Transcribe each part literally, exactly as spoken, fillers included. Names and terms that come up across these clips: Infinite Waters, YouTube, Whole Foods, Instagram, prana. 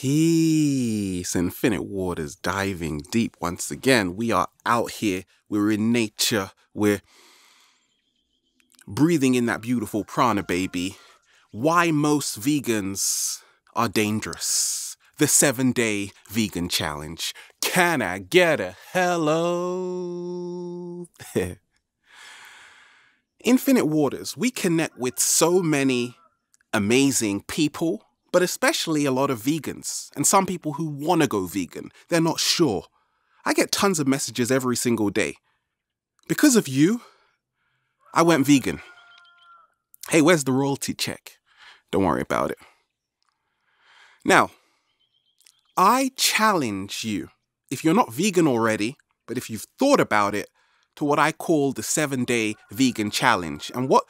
Peace. Infinite Waters, diving deep once again. We are out here. We're in nature. We're breathing in that beautiful prana, baby. Why most vegans are dangerous. The seven-day vegan challenge. Can I get a hello? Infinite Waters, we connect with so many amazing people, but especially a lot of vegans and some people who want to go vegan. They're not sure. I get tons of messages every single day. Because of you, I went vegan. Hey, where's the royalty check? Don't worry about it. Now, I challenge you, if you're not vegan already, but if you've thought about it, to what I call the seven-day vegan challenge. And what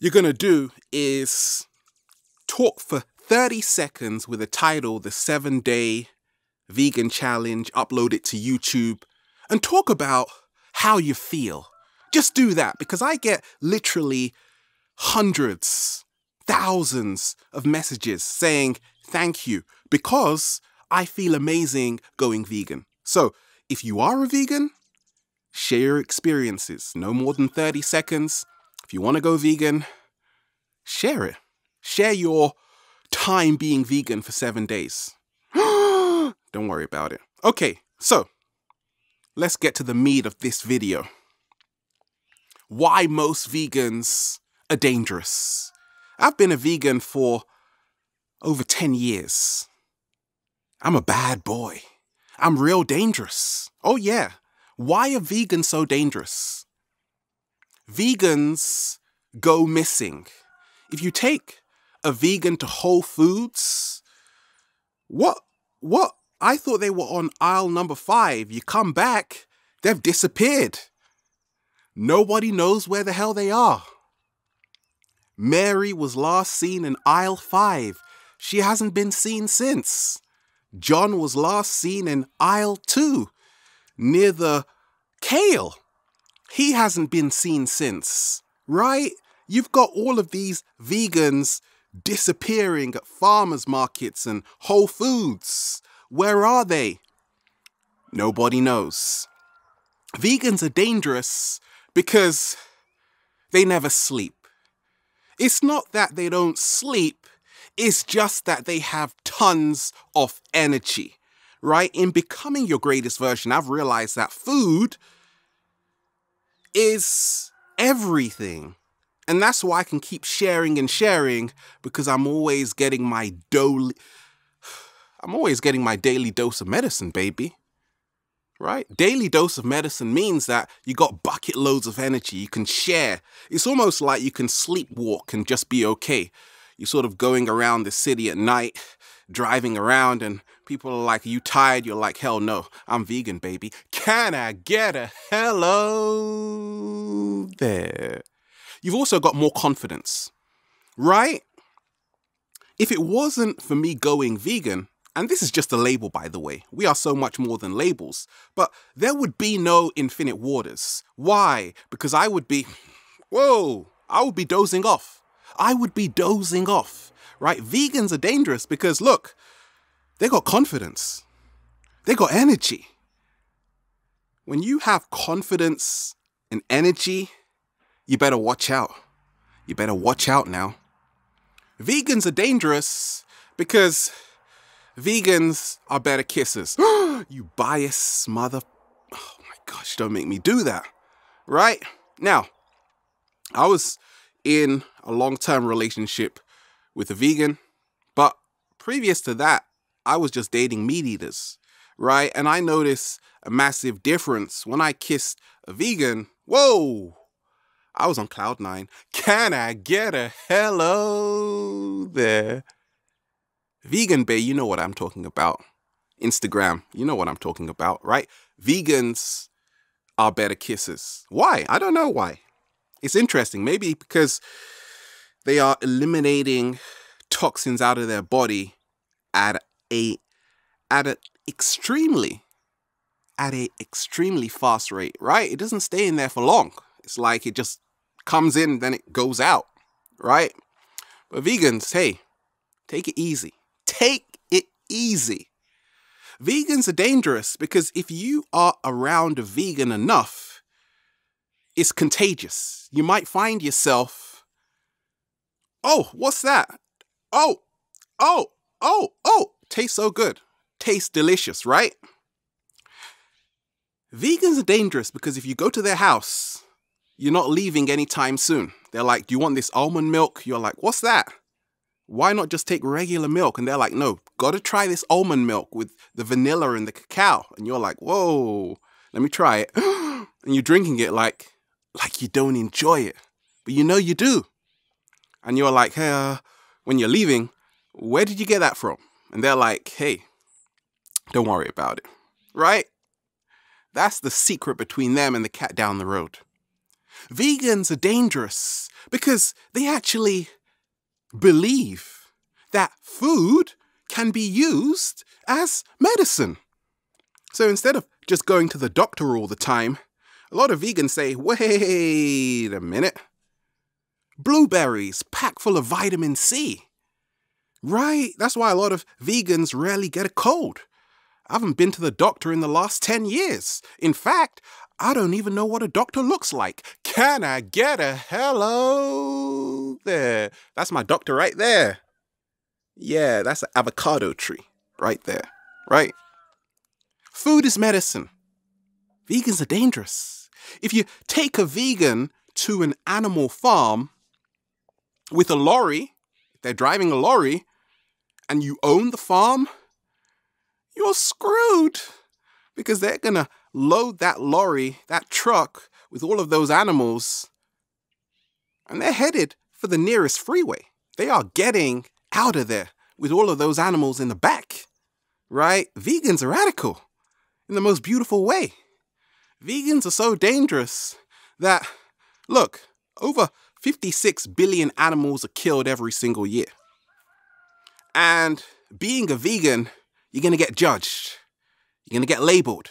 you're going to do is talk for thirty seconds with a title, the seven-day vegan challenge, upload it to YouTube, and talk about how you feel. Just do that, because I get literally hundreds, thousands of messages saying thank you, because I feel amazing going vegan. So if you are a vegan, share your experiences. No more than thirty seconds. If you want to go vegan, share it. Share your time being vegan for seven days. Don't worry about it. Okay, so let's get to the meat of this video. Why most vegans are dangerous. I've been a vegan for over ten years. I'm a bad boy. I'm real dangerous. Oh yeah. Why are vegans so dangerous? Vegans go missing. If you take a vegan to Whole Foods, what, what? I thought they were on aisle number five. You come back, they've disappeared. Nobody knows where the hell they are. Mary was last seen in aisle five. She hasn't been seen since. John was last seen in aisle two, near the kale. He hasn't been seen since, right? You've got all of these vegans disappearing at farmers markets and Whole Foods. Where are they? Nobody knows. Vegans are dangerous because they never sleep. It's not that they don't sleep, it's just that they have tons of energy, right? In becoming your greatest version, I've realized that food is everything. And that's why I can keep sharing and sharing, because I'm always getting my do- I'm always getting my daily dose of medicine, baby. Right? Daily dose of medicine means that you got bucket loads of energy. You can share. It's almost like you can sleepwalk and just be okay. You're sort of going around the city at night, driving around, and people are like, are you tired? You're like, hell no, I'm vegan, baby. Can I get a hello there? You've also got more confidence, right? If it wasn't for me going vegan, and this is just a label, by the way, we are so much more than labels, but there would be no Infinite Waters. Why? Because I would be, whoa, I would be dozing off. I would be dozing off, right? Vegans are dangerous because look, they got confidence. They got energy. When you have confidence and energy, you better watch out. You better watch out now. Vegans are dangerous because vegans are better kissers. You biased mother... Oh my gosh, don't make me do that. Right? Now, I was in a long-term relationship with a vegan, but previous to that, I was just dating meat eaters, right? And I noticed a massive difference. When I kissed a vegan, whoa! I was on cloud nine. Can I get a hello there? Vegan bae, you know what I'm talking about. Instagram, you know what I'm talking about, right? Vegans are better kissers. Why? I don't know why. It's interesting. Maybe because they are eliminating toxins out of their body at a at an extremely at a extremely fast rate, right? It doesn't stay in there for long. It's like it just comes in, then it goes out, right? But vegans, hey, take it easy. Take it easy. Vegans are dangerous because if you are around a vegan enough, it's contagious. You might find yourself, oh, what's that? Oh, oh, oh, oh, tastes so good. Tastes delicious, right? Vegans are dangerous because if you go to their house, you're not leaving anytime soon. They're like, do you want this almond milk? You're like, what's that? Why not just take regular milk? And they're like, no, gotta try this almond milk with the vanilla and the cacao. And you're like, whoa, let me try it. And you're drinking it like, like you don't enjoy it, but you know you do. And you're like, hey, uh, when you're leaving, where did you get that from? And they're like, hey, don't worry about it, right? That's the secret between them and the cat down the road. Vegans are dangerous because they actually believe that food can be used as medicine. So instead of just going to the doctor all the time, a lot of vegans say, wait a minute. Blueberries packed full of vitamin C. Right? That's why a lot of vegans rarely get a cold. I haven't been to the doctor in the last ten years. In fact, I don't even know what a doctor looks like. Can I get a hello there? That's my doctor right there. Yeah, that's an avocado tree right there, right? Food is medicine. Vegans are dangerous. If you take a vegan to an animal farm with a lorry, if they're driving a lorry, and you own the farm, you're screwed because they're going to load that lorry, that truck, with all of those animals, and they're headed for the nearest freeway. They are getting out of there with all of those animals in the back, right? Vegans are radical in the most beautiful way. Vegans are so dangerous that, look, over fifty-six billion animals are killed every single year. And being a vegan, you're going to get judged. You're going to get labeled.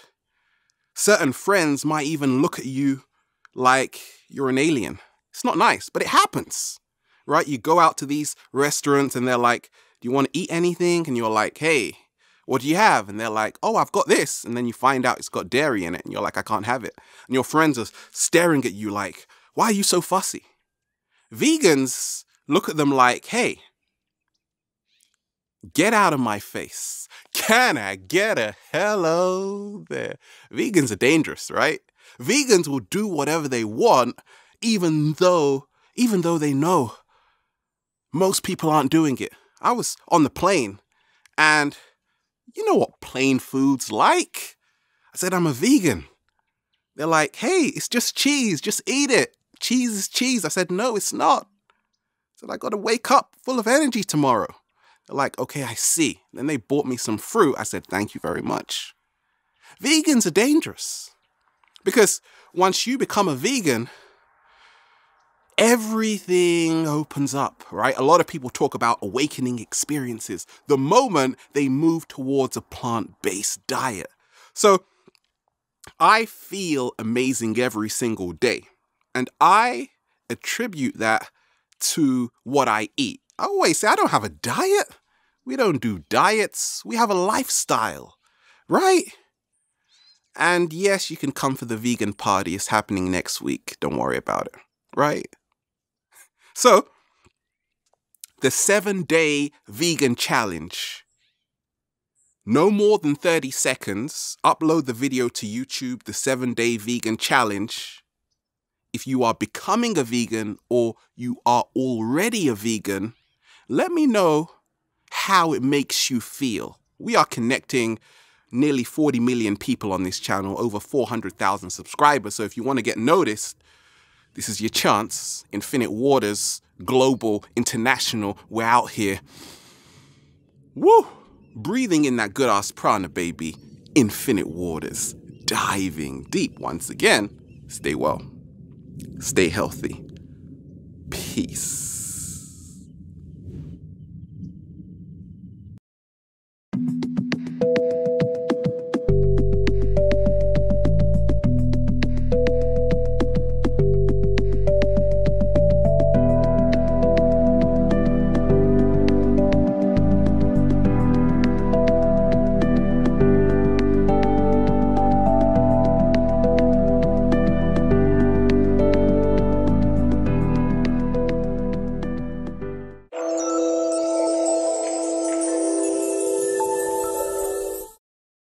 Certain friends might even look at you like you're an alien. It's not nice, but it happens, right? You go out to these restaurants and they're like, do you want to eat anything? And you're like, hey, what do you have? And they're like, oh, I've got this. And then you find out it's got dairy in it. And you're like, I can't have it. And your friends are staring at you like, why are you so fussy? Vegans look at them like, hey, get out of my face. Can I get a hello there? Vegans are dangerous, right? Vegans will do whatever they want, even though, even though they know most people aren't doing it. I was on the plane and you know what plain food's like? I said, I'm a vegan. They're like, hey, it's just cheese. Just eat it. Cheese is cheese. I said, no, it's not. I said, I got to wake up full of energy tomorrow. They're like, okay, I see. Then they bought me some fruit. I said, thank you very much. Vegans are dangerous because once you become a vegan, everything opens up, right? A lot of people talk about awakening experiences the moment they move towards a plant-based diet. So I feel amazing every single day. And I attribute that to what I eat. I always say, I don't have a diet. We don't do diets. We have a lifestyle, right? And yes, you can come for the vegan party. It's happening next week. Don't worry about it, right? So, the seven-day vegan challenge. No more than thirty seconds. Upload the video to YouTube, the seven-day vegan challenge. If you are becoming a vegan or you are already a vegan, let me know how it makes you feel. We are connecting nearly forty million people on this channel, over four hundred thousand subscribers. So if you want to get noticed, this is your chance. Infinite Waters, global, international, we're out here. Woo! Breathing in that good-ass prana, baby. Infinite Waters, diving deep once again. Stay well. Stay healthy. Peace.